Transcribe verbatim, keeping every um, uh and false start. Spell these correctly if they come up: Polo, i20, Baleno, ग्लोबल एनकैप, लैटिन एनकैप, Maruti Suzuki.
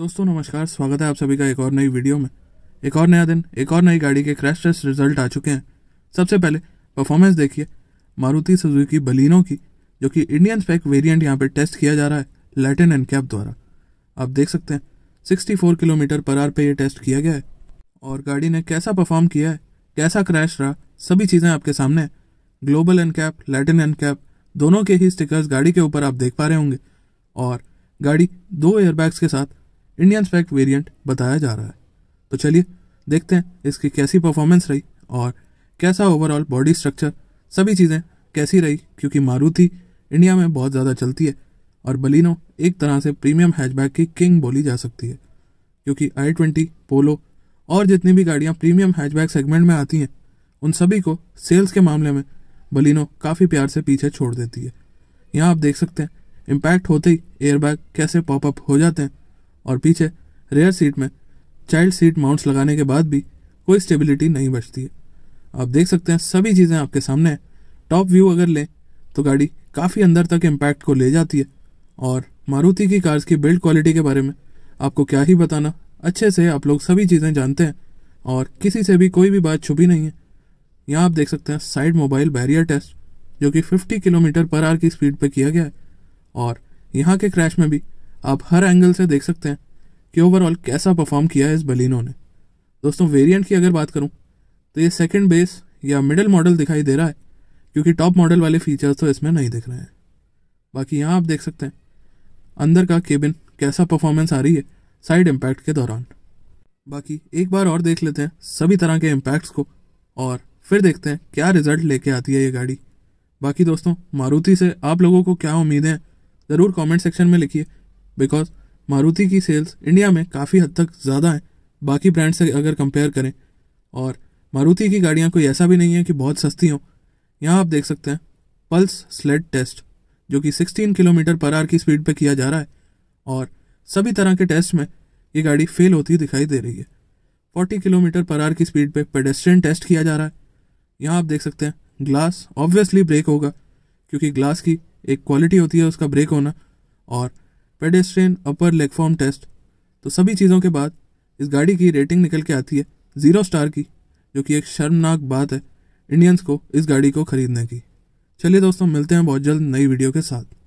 दोस्तों नमस्कार, स्वागत है आप सभी का एक और नई वीडियो में। एक और नया दिन, एक और नई गाड़ी के क्रैश टेस्ट रिजल्ट आ चुके हैं। सबसे पहले परफॉर्मेंस देखिए मारुति सुजुकी बलिनो की, जो कि इंडियन स्पेक वेरिएंट यहां पे टेस्ट किया जा रहा है लैटिन एनकैप द्वारा। आप देख सकते हैं चौंसठ किलोमीटर पर आवर पे ये टेस्ट किया गया है और गाड़ी ने कैसा परफॉर्म किया है, कैसा क्रैश रहा, सभी चीज़ें आपके सामने हैं। ग्लोबल एनकैप, लैटिन एनकैप दोनों के ही स्टिकर्स गाड़ी के ऊपर आप देख पा रहे होंगे और गाड़ी दो एयरबैग्स के साथ इंडियन स्पेक वेरिएंट बताया जा रहा है। तो चलिए देखते हैं इसकी कैसी परफॉर्मेंस रही और कैसा ओवरऑल बॉडी स्ट्रक्चर, सभी चीज़ें कैसी रही, क्योंकि मारुति इंडिया में बहुत ज़्यादा चलती है और बलिनो एक तरह से प्रीमियम हैचबैक की किंग बोली जा सकती है, क्योंकि आई ट्वेंटी, पोलो और जितनी भी गाड़ियाँ प्रीमियम हैचबैक सेगमेंट में आती हैं उन सभी को सेल्स के मामले में बलिनो काफ़ी प्यार से पीछे छोड़ देती है। यहाँ आप देख सकते हैं इम्पैक्ट होते ही एयरबैग कैसे पॉपअप हो जाते हैं और पीछे रेयर सीट में चाइल्ड सीट माउंट्स लगाने के बाद भी कोई स्टेबिलिटी नहीं बचती है। आप देख सकते हैं सभी चीज़ें आपके सामने हैं। टॉप व्यू अगर लें तो गाड़ी काफ़ी अंदर तक इम्पैक्ट को ले जाती है और मारुति की कार्स की बिल्ड क्वालिटी के बारे में आपको क्या ही बताना, अच्छे से आप लोग सभी चीज़ें जानते हैं और किसी से भी कोई भी बात छुपी नहीं है। यहाँ आप देख सकते हैं साइड मोबाइल बैरियर टेस्ट, जो कि पचास किलोमीटर पर आवर की स्पीड पर किया गया है और यहाँ के क्रैश में भी आप हर एंगल से देख सकते हैं कि ओवरऑल कैसा परफॉर्म किया है इस बलिनो ने। दोस्तों वेरिएंट की अगर बात करूं तो ये सेकंड बेस या मिडिल मॉडल दिखाई दे रहा है, क्योंकि टॉप मॉडल वाले फीचर्स तो इसमें नहीं दिख रहे हैं। बाकी यहाँ आप देख सकते हैं अंदर का केबिन कैसा परफॉर्मेंस आ रही है साइड इम्पैक्ट के दौरान। बाकी एक बार और देख लेते हैं सभी तरह के इम्पैक्ट्स को और फिर देखते हैं क्या रिजल्ट लेके आती है ये गाड़ी। बाकी दोस्तों मारुति से आप लोगों को क्या उम्मीदें हैं ज़रूर कॉमेंट सेक्शन में लिखिए, बिकॉज मारुति की सेल्स इंडिया में काफ़ी हद तक ज़्यादा हैं बाकी ब्रांड से अगर कंपेयर करें, और मारुति की गाड़ियाँ कोई ऐसा भी नहीं है कि बहुत सस्ती हों। यहाँ आप देख सकते हैं पल्स स्लेड टेस्ट, जो कि सोलह किलोमीटर पर आवर की स्पीड पर किया जा रहा है और सभी तरह के टेस्ट में ये गाड़ी फेल होती दिखाई दे रही है। चालीस किलोमीटर पर आवर की स्पीड पर पेडेस्ट्रियन टेस्ट किया जा रहा है। यहाँ आप देख सकते हैं ग्लास ऑब्वियसली ब्रेक होगा, क्योंकि ग्लास की एक क्वालिटी होती है उसका ब्रेक होना, और पेडेस्ट्रियन अपर लेगफॉर्म टेस्ट। तो सभी चीज़ों के बाद इस गाड़ी की रेटिंग निकल के आती है ज़ीरो स्टार की, जो कि एक शर्मनाक बात है इंडियंस को इस गाड़ी को खरीदने की। चलिए दोस्तों मिलते हैं बहुत जल्द नई वीडियो के साथ।